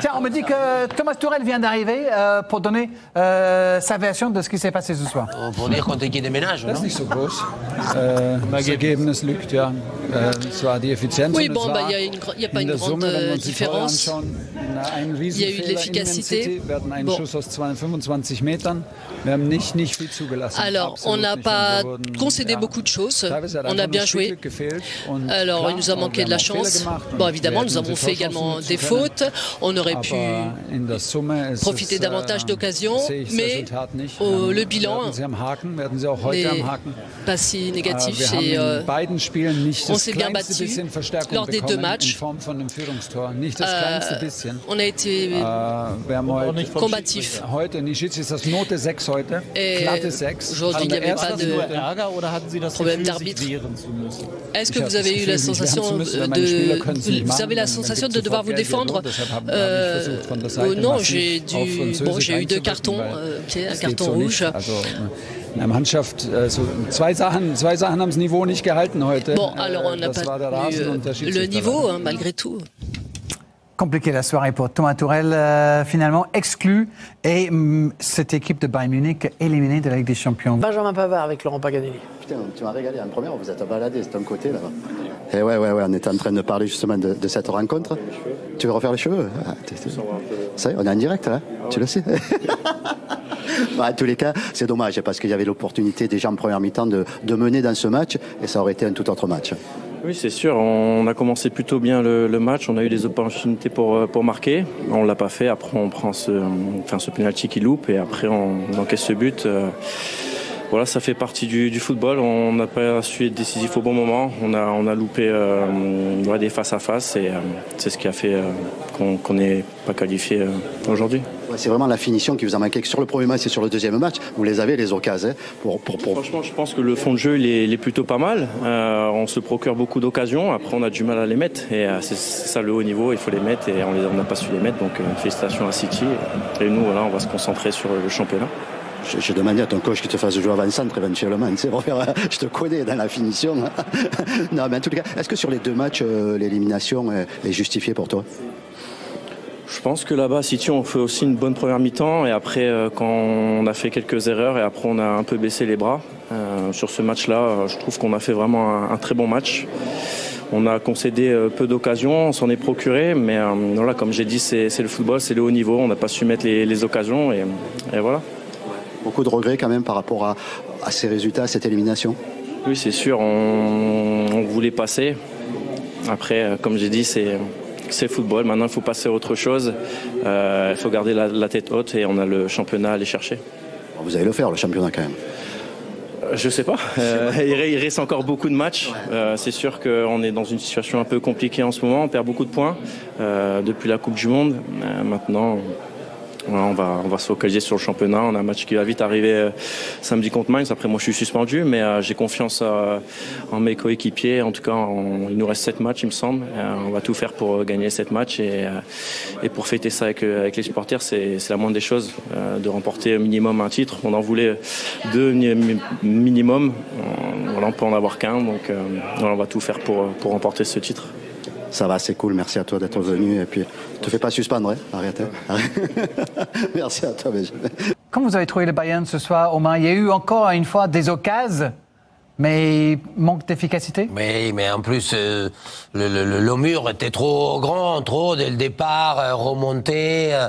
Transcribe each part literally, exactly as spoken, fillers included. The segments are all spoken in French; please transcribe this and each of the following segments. Tiens, on me dit que Thomas Tuchel vient d'arriver euh, pour donner euh, sa version de ce qui s'est passé ce soir. Oh, pour dire qu'on était des ménages, non? Das ist nicht so groß. Äh, das Ergebnis lügt, ja. Äh, es war die Effizienz. Oui, bon, bah, il n'y a, a pas une grande euh, différence. Il y a eu de l'efficacité. Bon. Alors, on n'a pas concédé beaucoup de choses. On a bien joué. Alors, il nous a manqué de la chance. Bon, évidemment, nous avons fait également des fautes. On aurait pu profiter davantage d'occasions. Mais oh, le bilan n'est pas si négatif. Et, euh, on s'est bien battu lors des deux matchs. Euh, on a été combatif. Aujourd'hui, il n'y avait pas de problème d'arbitre. Est-ce que vous avez eu la sensation de, vous avez la sensation de devoir vous défendre? euh, euh, Non, j'ai dû, bon, j'ai eu deux cartons, euh, okay, un carton rouge. La Mannschaft, zwei Sachen, zwei Sachen haben das Niveau nicht gehalten heute. Bon, alors on n'a pas tenu le niveau, hein, malgré tout. Compliqué la soirée pour Thomas Tuchel, euh, finalement exclu, et hum, cette équipe de Bayern Munich éliminée de la Ligue des Champions. Benjamin Pavard avec Laurent Paganelli. Putain, tu m'as régalé en première, vous êtes baladé, c'est un côté là-bas. Et ouais, ouais, ouais, on est en train de parler justement de, de cette rencontre. Tu veux refaire les cheveux? Ah, t'es, t'es... Ça y est, on est en direct là, ah ouais. Tu le sais. Bah, en tous les cas, c'est dommage parce qu'il y avait l'opportunité déjà en première mi-temps de, de mener dans ce match et ça aurait été un tout autre match. Oui, c'est sûr. On a commencé plutôt bien le, le match. On a eu des opportunités pour, pour marquer. On ne l'a pas fait. Après, on prend ce, enfin, ce penalty qui loupe et après, on, on encaisse ce but. Euh, voilà, ça fait partie du, du football. On n'a pas su être décisif au bon moment. On a, on a loupé euh, ouais, des face-à-face et euh, c'est ce qui a fait euh, qu'on qu'on n'est pas qualifié euh, aujourd'hui. C'est vraiment la finition qui vous a manqué. Sur le premier match et sur le deuxième match, vous les avez les occasions. Hein, pour, pour, pour... Franchement, je pense que le fond de jeu, il est, il est plutôt pas mal. Euh, on se procure beaucoup d'occasions. Après, on a du mal à les mettre. Et euh, c'est ça le haut niveau. Il faut les mettre et on n'a pas su les mettre. Donc, euh, félicitations à City. Et nous, voilà, on va se concentrer sur le championnat. J'ai demandé à ton coach qu'il te fasse jouer avant-centre éventuellement. Tu sais, je te connais dans la finition. Non, mais en tout cas, est-ce que sur les deux matchs, euh, l'élimination est justifiée pour toi? Je pense que là-bas, City, on fait aussi une bonne première mi-temps. Et après, euh, quand on a fait quelques erreurs, et après, on a un peu baissé les bras. Euh, sur ce match-là, euh, je trouve qu'on a fait vraiment un, un très bon match. On a concédé euh, peu d'occasions, on s'en est procuré. Mais euh, voilà, comme j'ai dit, c'est, c'est le football, c'est le haut niveau. On n'a pas su mettre les, les occasions. Et, et voilà. Beaucoup de regrets quand même par rapport à, à ces résultats, à cette élimination. Oui, c'est sûr. On, on voulait passer. Après, euh, comme j'ai dit, c'est... C'est football, maintenant il faut passer à autre chose, euh, il faut garder la, la tête haute et on a le championnat à aller chercher. Vous allez le faire le championnat quand même? Je sais pas, euh, il reste encore beaucoup de matchs, euh, c'est sûr qu'on est dans une situation un peu compliquée en ce moment, on perd beaucoup de points euh, depuis la Coupe du Monde, euh, maintenant on va, on va se focaliser sur le championnat, on a un match qui va vite arriver euh, samedi contre Mainz, après moi je suis suspendu mais euh, j'ai confiance euh, en mes coéquipiers, en tout cas on, il nous reste sept matchs il me semble, euh, on va tout faire pour gagner sept matchs et, euh, et pour fêter ça avec, avec les supporters, c'est, c'est la moindre des choses euh, de remporter au minimum un titre, on en voulait deux mi- minimum, on, voilà, on peut en avoir qu'un donc euh, voilà, on va tout faire pour, pour remporter ce titre. Ça va, c'est cool. Merci à toi d'être venu. Et puis, ne te fais pas suspendre. Hein. Arrête. Hein. Merci à toi, Benjamin. Comment vous avez trouvé le Bayern ce soir, Omar? Il y a eu encore une fois des occasions, mais manque d'efficacité. Oui, mais en plus, euh, le, le, le, le mur était trop grand, trop dès le départ, euh, remonté. Euh,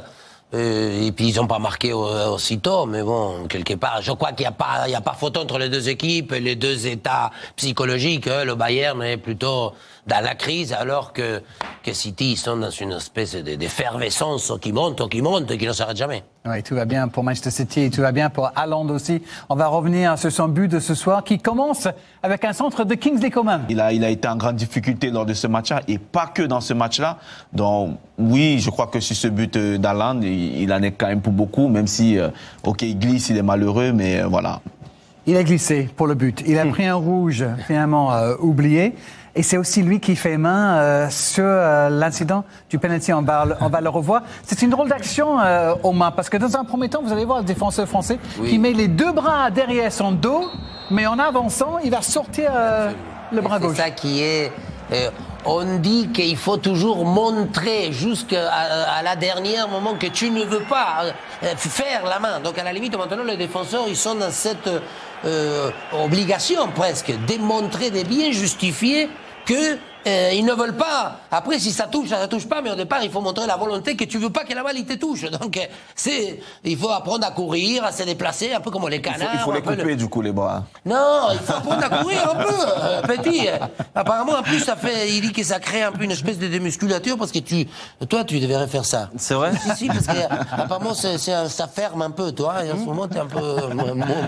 euh, et puis, ils n'ont pas marqué aussitôt. Mais bon, quelque part, je crois qu'il n'y a pas, il n'y a pas photo entre les deux équipes, les deux états psychologiques. Euh, le Bayern est plutôt... dans la crise, alors que, que City, ils sont dans une espèce d'effervescence qui monte, qui monte, et qui ne s'arrête jamais. Oui, tout va bien pour Manchester City, et tout va bien pour Haaland aussi. On va revenir sur son but de ce soir, qui commence avec un centre de Kingsley Coman. Il a, il a été en grande difficulté lors de ce match-là, et pas que dans ce match-là. Donc, oui, je crois que sur ce but d'Haaland, il, il en est quand même pour beaucoup, même si, euh, ok, il glisse, il est malheureux, mais euh, voilà. Il a glissé pour le but. Il a pris un rouge, finalement euh, oublié. Et c'est aussi lui qui fait main euh, sur euh, l'incident du penalty. On va, on va le revoir. C'est une drôle d'action, euh, aux mains, parce que dans un premier temps, vous allez voir le défenseur français oui. qui met les deux bras derrière son dos, mais en avançant, il va sortir euh, le bras gauche. C'est ça qui est... Euh, on dit qu'il faut toujours montrer jusqu'à à la dernière moment que tu ne veux pas faire la main. Donc à la limite, maintenant, les défenseurs, ils sont dans cette euh, obligation presque, de montrer, de bien justifier que Euh, ils ne veulent pas. Après, si ça touche, ça ne touche pas. Mais au départ, il faut montrer la volonté que tu ne veux pas que la balle te touche. Donc, c'est, il faut apprendre à courir, à se déplacer, un peu comme les canards. Il faut, il faut les couper, le... du coup, les bras. Non, il faut apprendre à courir un peu, euh, petit. Apparemment, en plus, ça fait, il dit que ça crée un peu une espèce de démusculature parce que tu, toi, tu devrais faire ça. C'est vrai ? Si, si, parce qu'apparemment, ça ferme un peu, toi. Et en ce moment, tu es un peu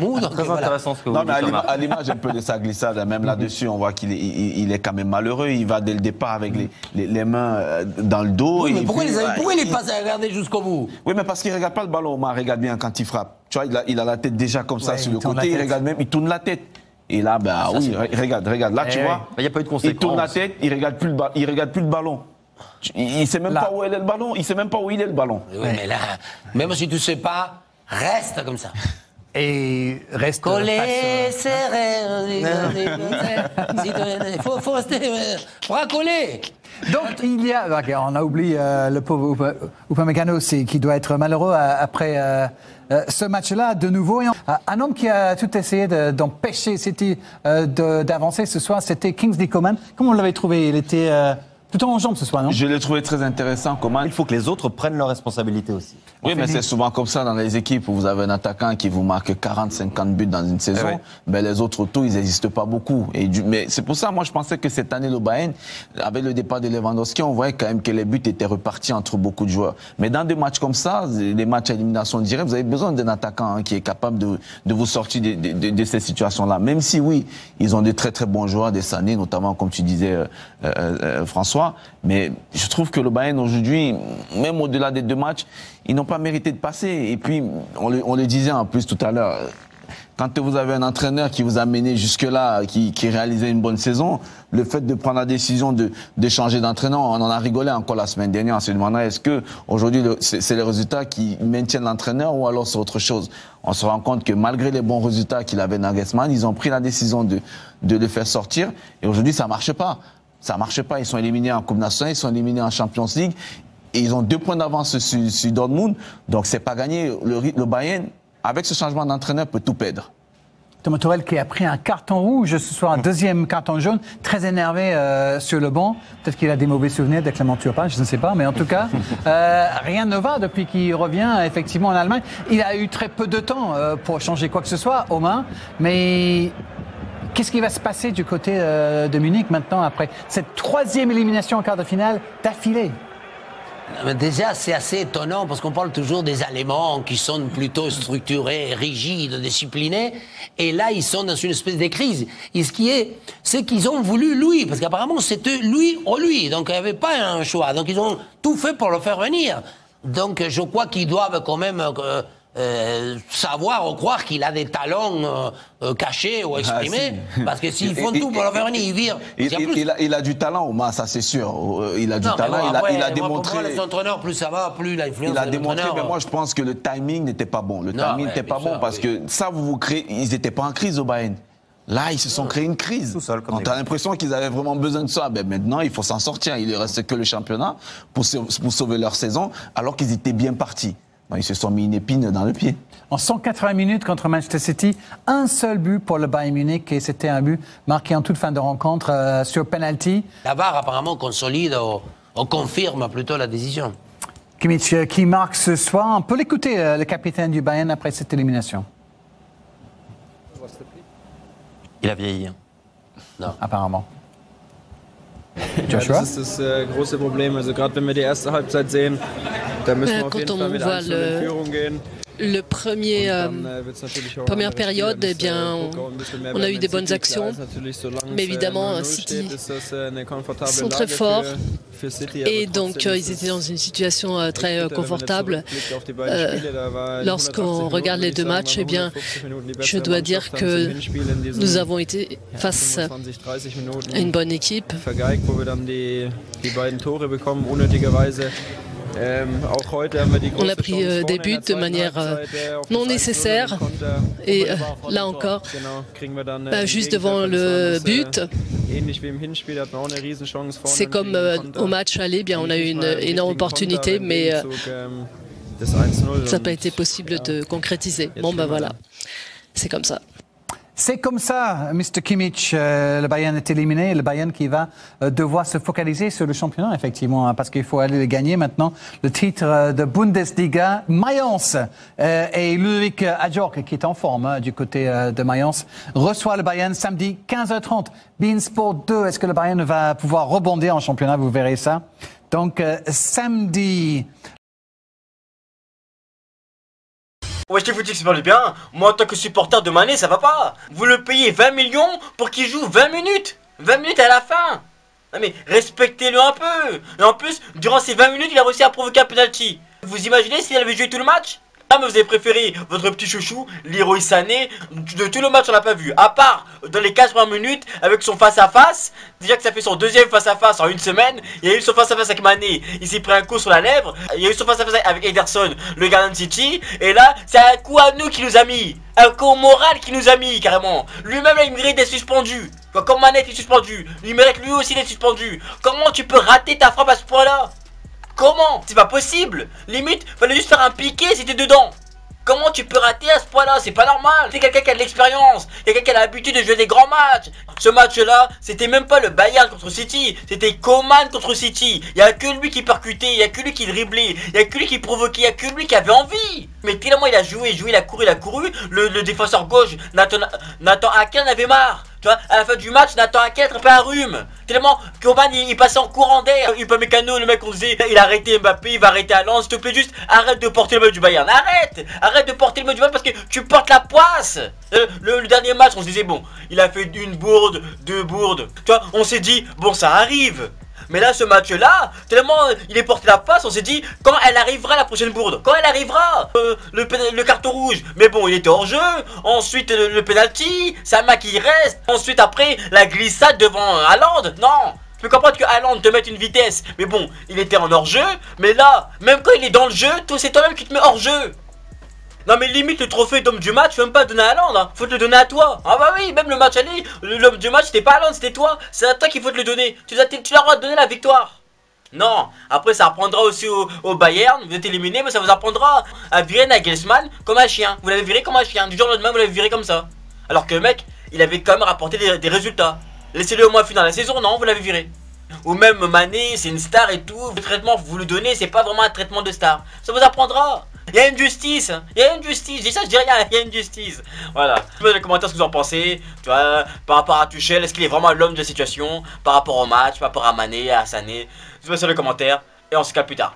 mou. Donc, très voilà. Intéressant ce que vous non, dites. Mais à l'image un peu de sa glissade, même là-dessus, on voit qu'il est, il, il est quand même malheureux. Il va dès le départ avec les, les, les mains dans le dos. Oui, mais pourquoi puis, il n'est pas à regarder jusqu'au bout? Oui, mais parce qu'il ne regarde pas le ballon, Omar. Regarde bien quand il frappe. Tu vois, il a, il a la tête déjà comme ça ouais, sur le côté. Il regarde même, il tourne la tête. Et là, ben bah, oui, il regarde, regarde. Là, eh, tu oui. vois, il, y a pas eu de conséquences. Il tourne la tête, il ne regarde, regarde plus le ballon. Il ne sait même là. pas où il est le ballon. Il ne sait même pas où il est le ballon. Oui, ouais. mais là, même si tu ne sais pas, reste comme ça. Et reste collé, serré. Il faut, faut rester bras collés. Donc il y a, on a oublié euh, le pauvre Upamecano qui doit être malheureux après euh, ce match-là de nouveau. Un homme qui a tout essayé de, d'empêcher City euh, d'avancer ce soir, c'était Kingsley Coman. Comment vous l'avez trouvé? Il était euh, tout en jambes ce soir, non? Je l'ai trouvé très intéressant. Comment il faut que les autres prennent leurs responsabilités aussi. Oui, mais c'est souvent comme ça dans les équipes où vous avez un attaquant qui vous marque quarante à cinquante buts dans une saison. Eh oui. Ben les autres autour, ils n'existent pas beaucoup. Et du... Mais c'est pour ça, moi, je pensais que cette année, le Bayern, avec le départ de Lewandowski, on voyait quand même que les buts étaient repartis entre beaucoup de joueurs. Mais dans des matchs comme ça, les matchs à élimination directe, vous avez besoin d'un attaquant hein, qui est capable de, de vous sortir de, de, de, de ces situations-là. Même si, oui, ils ont de très, très bons joueurs des Sané, notamment, comme tu disais, euh, euh, euh, François. Mais je trouve que le Bayern, aujourd'hui, même au-delà des deux matchs, ils n'ont pas mérité de passer. Et puis, on le, on le disait en plus tout à l'heure, quand vous avez un entraîneur qui vous a mené jusque-là, qui, qui réalisait une bonne saison, le fait de prendre la décision de, de changer d'entraîneur, on en a rigolé encore la semaine dernière en se demandant est-ce que aujourd'hui le, c'est, c'est les résultats qui maintiennent l'entraîneur ou alors c'est autre chose. On se rend compte que malgré les bons résultats qu'il avait Nagelsmann, ils ont pris la décision de, de le faire sortir et aujourd'hui ça ne marche pas. Ça ne marche pas, ils sont éliminés en Coupe nationale, ils sont éliminés en Champions League. Et ils ont deux points d'avance sur, sur Dortmund, donc c'est pas gagné. Le, le Bayern, avec ce changement d'entraîneur, peut tout perdre. Thomas Tuchel qui a pris un carton rouge ce soir, un deuxième carton jaune, très énervé euh, sur le banc. Peut-être qu'il a des mauvais souvenirs de Clément Turpin, je ne sais pas, mais en tout cas, euh, rien ne va depuis qu'il revient effectivement en Allemagne. Il a eu très peu de temps euh, pour changer quoi que ce soit, aux mains, mais... Qu'est-ce qui va se passer du côté euh, de Munich maintenant, après cette troisième élimination en quart de finale d'affilée? Déjà, c'est assez étonnant parce qu'on parle toujours des Allemands qui sont plutôt structurés, rigides, disciplinés. Et là, ils sont dans une espèce de crise. Et ce qui est, c'est qu'ils ont voulu lui. Parce qu'apparemment, c'était lui ou lui. Donc, il n'y avait pas un choix. Donc, ils ont tout fait pour le faire venir. Donc, je crois qu'ils doivent quand même... Euh, Euh, savoir ou croire qu'il a des talents euh, euh, cachés ou exprimés, ah, si. Parce que s'ils font il, tout pour le faire venir, ils virent. Il, il, il, il a du talent, Omar, ça c'est sûr. Il a du non, talent, bon, il, a, ouais, il a démontré. Moi, pour moi, les entraîneurs, plus ça va, plus l'influence. Il a démontré, mais moi je pense que le timing n'était pas bon. Le non, timing n'était pas bon sûr, parce oui. que ça, vous vous créez. Ils n'étaient pas en crise au Bayern. Là, ils se sont créés une crise. Tout seul, on a l'impression qu'ils avaient vraiment besoin de ça. Ben maintenant, il faut s'en sortir. Il ne reste que le championnat pour sauver leur saison, alors qu'ils étaient bien partis. Ils se sont mis une épine dans le pied. En cent quatre-vingts minutes contre Manchester City, un seul but pour le Bayern Munich et c'était un but marqué en toute fin de rencontre euh, sur penalty. La V A R apparemment consolide ou, ou confirme plutôt la décision. Kimmich euh, qui marque ce soir. On peut l'écouter, euh, le capitaine du Bayern après cette élimination. Il a vieilli. Hein. Non, apparemment. Ja, das ist das große Problem. Also gerade wenn wir die erste Halbzeit sehen, da müssen wir auf jeden Fall mit eins zu null in Führung gehen. Le premier, euh, première période, eh bien, on a eu des bonnes actions, mais évidemment, City sont très forts et donc ils étaient dans une situation très confortable. Euh, lorsqu'on regarde les deux matchs, eh bien, je dois dire que nous avons été face à une bonne équipe. On a pris euh, des buts de manière euh, non nécessaire et euh, là encore, bah, juste devant le but. C'est comme euh, au match aller, bien, on a eu une énorme opportunité, mais euh, ça n'a pas été possible de concrétiser. Bon, ben bah, voilà, c'est comme ça. C'est comme ça, monsieur Kimmich, euh, le Bayern est éliminé, le Bayern qui va euh, devoir se focaliser sur le championnat, effectivement, hein, parce qu'il faut aller le gagner maintenant. Le titre euh, de Bundesliga, Mayence, euh, et Ludovic Ajork, qui est en forme hein, du côté euh, de Mayence, reçoit le Bayern samedi quinze heures trente. Beansport deux, est-ce que le Bayern va pouvoir rebondir en championnat? Vous verrez ça. Donc, euh, samedi... Wesh les footix, c'est pas du bien. Moi en tant que supporter de Mané, ça va pas. Vous le payez vingt millions pour qu'il joue vingt minutes. vingt minutes à la fin. Non mais respectez-le un peu. Et en plus, durant ces vingt minutes, il a réussi à provoquer un penalty. Vous imaginez s'il avait joué tout le match? Ah mais vous avez préféré votre petit chouchou, Leroy Sané. De tout le match, on l'a pas vu. À part dans les quatre-vingts minutes avec son face-à-face. -face. Déjà que ça fait son deuxième face-à-face -face en une semaine. Il y a eu son face-à-face -face avec Mané. Il s'est pris un coup sur la lèvre. Il y a eu son face-à-face -face avec Ederson, le gardien de City. Et là, c'est un coup à nous qui nous a mis. Un coup moral qui nous a mis carrément. Lui-même, il mérite d'être suspendu. Comme Mané est suspendu, il mérite lui aussi d'être suspendu. Comment tu peux rater ta frappe à ce point-là? Comment? C'est pas possible. Limite, fallait juste faire un piqué si t'es dedans. Comment tu peux rater à ce point-là? C'est pas normal. C'est quelqu'un qui a de l'expérience, quelqu'un qui a l'habitude de jouer des grands matchs. Ce match-là, c'était même pas le Bayern contre City, c'était Coman contre City. Il y a que lui qui percutait, il y a que lui qui driblait, il y a que lui qui provoquait, il y a que lui qui avait envie. Mais tellement il a joué, joué, il a couru, il a couru. Le, le défenseur gauche, Nathan, Nathan Aké, en avait marre. Tu vois, à la fin du match, Nathan Aké attrapait un rhume. Tellement Coman, il, il passait en courant d'air. Upamecano, le mec, on disait, il a arrêté Mbappé, il va arrêter Haaland. S'il te plaît, juste arrête de porter le maillot du Bayern. Arrête, arrête de porter le maillot du Bayern parce que tu portes la poisse. Le, le, le dernier match, on se disait, bon, il a fait une bourde, deux bourdes. Tu vois, on s'est dit, bon, ça arrive. Mais là, ce match-là, tellement il est porté la passe, on s'est dit, quand elle arrivera la prochaine bourde? Quand elle arrivera euh, le, le carton rouge. Mais bon, il était hors jeu. Ensuite, le, le penalty, Sama qui reste. Ensuite, après, la glissade devant Haaland. Non, je peux comprendre que Haaland te mette une vitesse. Mais bon, il était en hors-jeu. Mais là, même quand il est dans le jeu, c'est toi-même qui te mets hors-jeu. Non mais limite le trophée d'homme du match, faut même pas le donner à Haaland, hein. Faut te le donner à toi. Ah bah oui, même le match aller, l'homme du match c'était pas Haaland, c'était toi. C'est à toi qu'il faut te le donner. Tu l'as tu droit de donner la victoire. Non, après ça apprendra aussi au, au Bayern, vous êtes éliminé, mais ça vous apprendra à virer Nagelsmann comme un chien. Vous l'avez viré comme un chien, du jour au lendemain vous l'avez viré comme ça. Alors que mec, il avait quand même rapporté des, des résultats. Laissez-le au moins finir la saison, non, vous l'avez viré. Ou même Mané, c'est une star et tout. Le traitement que vous le donnez, c'est pas vraiment un traitement de star. Ça vous apprendra. Il y a une justice, il y a une justice, je dis ça, je dis rien, il y a une justice. Voilà, mettez dans les commentaires ce que vous en pensez, tu vois, par rapport à Tuchel, est-ce qu'il est vraiment l'homme de la situation, par rapport au match, par rapport à Mané, à Sané, je vous mets ça dans les commentaires, et on se capte plus tard.